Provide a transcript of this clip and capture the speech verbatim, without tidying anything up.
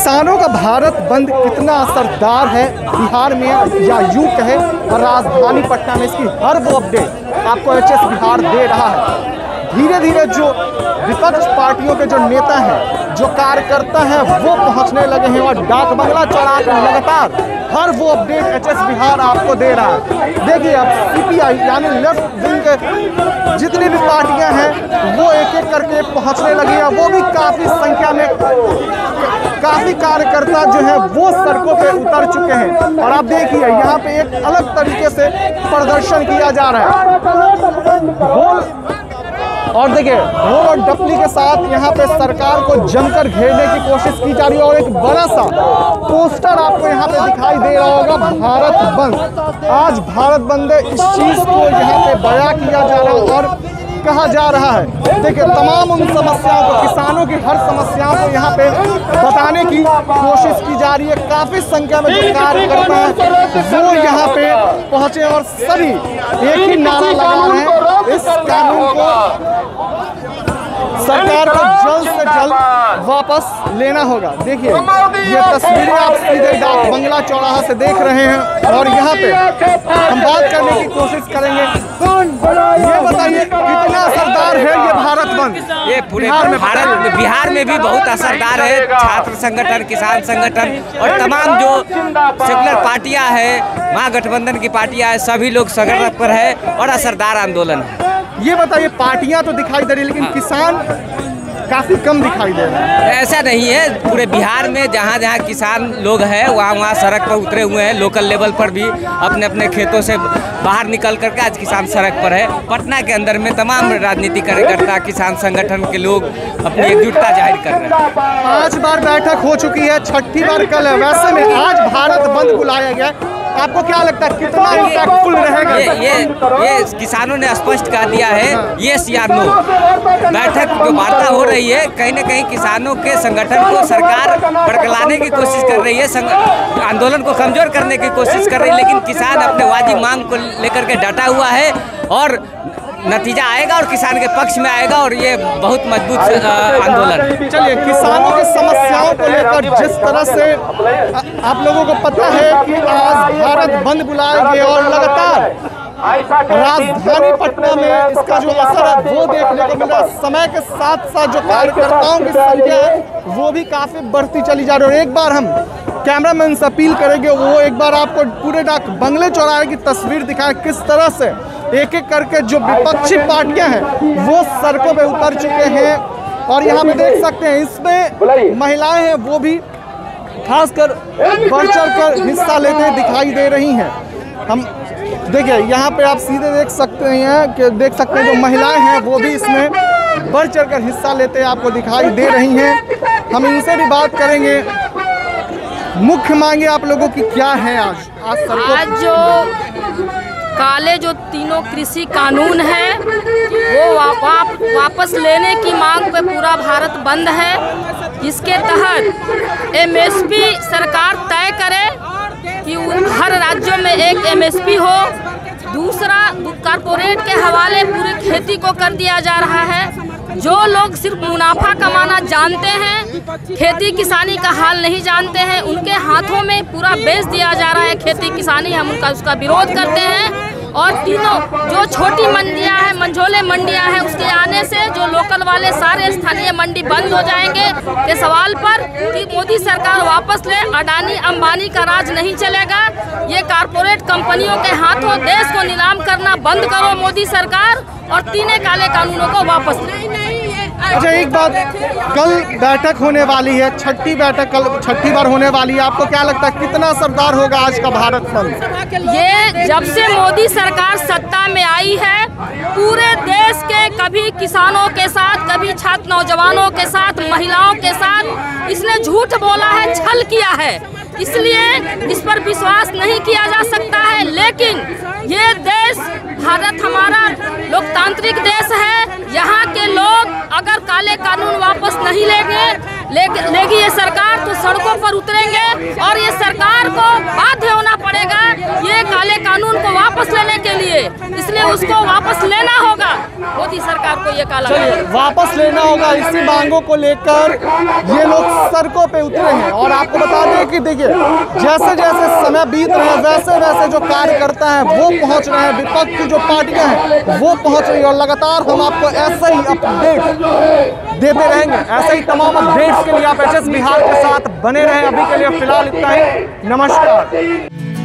किसानों का भारत बंद कितना असरदार है बिहार में या यूं कहे और राजधानी पटना में, इसकी हर वो अपडेट आपको एच एस बिहार दे रहा है। धीरे धीरे जो विपक्ष पार्टियों के जो नेता हैं, जो कार्यकर्ता हैं, वो पहुंचने लगे हैं और डाकबंगला चौराहा पर लगातार हर वो अपडेट एच एस बिहार आपको दे रहा है। देखिए अब सीपीआई यानी लेफ्ट विंग के जितनी भी पार्टियां हैं वो एक एक करके पहुंचने लगी हैं, वो भी काफ़ी संख्या में काफ़ी कार्यकर्ता जो है वो सड़कों पे उतर चुके हैं। और आप देखिए यहाँ पे एक अलग तरीके से प्रदर्शन किया जा रहा है और देखिए ढोल और डपली के साथ यहाँ पे सरकार को जमकर घेरने की कोशिश की जा रही है। और एक बड़ा सा पोस्टर आपको यहाँ पे दिखाई दे रहा होगा, भारत बंद, आज भारत बंद है, इस चीज़ को यहाँ पे बयां किया जा रहा है और कहा जा रहा है। देखिए तमाम उन समस्याओं को, किसानों की हर समस्याओं को यहाँ पे बताने की कोशिश की जा रही है। काफ़ी संख्या में जो कार्यकर्ता है वो यहाँ पे पहुँचे और सभी एक ही नारा लगा रहे हैं, इस कानून को सरकार को जल्द से जल्द वापस लेना होगा। देखिए ये तस्वीरें आप सीधे डाक बंगला चौराहा से देख रहे हैं और यहाँ पे हम बात करने की कोशिश करेंगे। ये बताइए कितना असरदार है ये भारत बंद? ये पूरे भारत बिहार में भी बहुत असरदार है। छात्र संगठन, किसान संगठन और तमाम जो सेकुलर पार्टियाँ हैं, महागठबंधन की पार्टियाँ हैं, सभी लोग सड़क पर है और असरदार आंदोलन है। ये बताइए पार्टियां तो दिखाई दे रही लेकिन किसान काफ़ी कम दिखाई दे रहे हैं। ऐसा नहीं है, पूरे बिहार में जहाँ जहाँ किसान लोग हैं वहाँ वहाँ सड़क पर उतरे हुए हैं। लोकल लेवल पर भी अपने अपने खेतों से बाहर निकल करके आज किसान सड़क पर है। पटना के अंदर में तमाम राजनीतिक कार्यकर्ता, किसान संगठन के लोग अपनी एकजुटता जाहिर कर रहे हैं। पाँच बार बैठक हो चुकी है, छठी बार कल है, वैसे में आज भारत बंद बुलाया गया। आपको क्या लगता है कितना इम्पैक्टफुल रहेगा? ये ये ये किसानों ने स्पष्ट कह दिया है, ये सीआर नो बैठक जो वार्ता हो रही है कहीं ना कहीं किसानों के संगठन को सरकार बरकलाने की कोशिश कर रही है, आंदोलन को कमजोर करने की कोशिश कर रही है, लेकिन किसान अपने वाजिब मांग को लेकर के डटा हुआ है और नतीजा आएगा और किसान के पक्ष में आएगा और ये बहुत मजबूत आंदोलन है। चलिए किसानों की समस्याओं को लेकर जिस तरह से आप लोगों को पता है कि आज भारत बंद बुलाए गए और लगातार राजधानी पटना में इसका जो असर है वो देखने को मिला। समय के साथ साथ जो कार्यकर्ताओं की संख्या है वो भी काफ़ी बढ़ती चली जा रही है। और एक बार हम कैमरामैन से अपील करेंगे वो एक बार आपको पूरे डाक बंगले चौराहे की तस्वीर दिखाए, किस तरह से एक एक करके जो विपक्षी पार्टियां हैं वो सड़कों पे उतर चुके हैं। और यहाँ पे देख सकते हैं इसमें महिलाएं हैं वो भी खासकर बढ़ चढ़ कर हिस्सा लेते दिखाई दे रही हैं। हम देखिए यहाँ पे आप सीधे देख सकते हैं कि देख सकते हैं जो महिलाएं हैं वो भी इसमें बढ़ चढ़ कर हिस्सा लेते आपको दिखाई दे रही हैं। हम इनसे भी बात करेंगे। मुख्य मांगे आप लोगों की क्या है आज आज सड़कों? काले जो तीनों कृषि कानून हैं वो वा, वापस लेने की मांग पे पूरा भारत बंद है। इसके तहत एमएसपी सरकार तय करे कि हर राज्यों में एक एमएसपी हो। दूसरा कॉरपोरेट के हवाले पूरी खेती को कर दिया जा रहा है। जो लोग सिर्फ मुनाफा कमाना जानते हैं, खेती किसानी का हाल नहीं जानते हैं, उनके हाथों में पूरा बेच दिया जा रहा है खेती किसानी। हम उनका उसका विरोध करते हैं। और तीनों जो छोटी मंडियां हैं, मंझोले मंडियां हैं, उसके आने से जो लोकल वाले सारे स्थानीय मंडी बंद हो जाएंगे। ये सवाल पर कि मोदी सरकार वापस ले, अडानी अंबानी का राज नहीं चलेगा। ये कारपोरेट कंपनियों के हाथों देश को नीलाम करना बंद करो मोदी सरकार, और तीनों काले कानूनों को वापस ले। अच्छा एक बात, कल बैठक होने वाली है, छठी बैठक कल छठी बार होने वाली है, आपको क्या लगता है कितना असरदार होगा आज का भारत बंद? ये जब से मोदी सरकार सत्ता में आई है पूरे देश के कभी किसानों के साथ, कभी छात्र नौजवानों के साथ, महिलाओं के साथ इसने झूठ बोला है, छल किया है, इसलिए इस पर विश्वास नहीं किया जा सकता है। लेकिन ये देश भारत हमारा लोकतांत्रिक देश है, यहाँ के लोग अगर काले कानून वापस नहीं लेंगे ले, लेगी ये सरकार तो सड़कों पर उतरेंगे और ये सरकार को बाध्य होना पड़ेगा ये काले कानून को वापस लेने के लिए। से, इसलिए उसको वापस लेना होगा, मोदी सरकार को ये काला वापस लेना होगा। इसी मांगों को लेकर ये लोग सड़कों पे उतरे हैं। और आपको बता दें कि देखिए जैसे जैसे समय बीत रहा है वैसे वैसे जो कार्यकर्ता है वो पहुंच रहे हैं, विपक्ष की जो पार्टियां हैं वो पहुंच रही है, और लगातार हम आपको ऐसे ही अपडेट देते रहेंगे। ऐसे ही तमाम अपडेट्स के लिए आप एच एस बिहार के साथ बने रहें। अभी के लिए फिलहाल इतना ही, नमस्कार।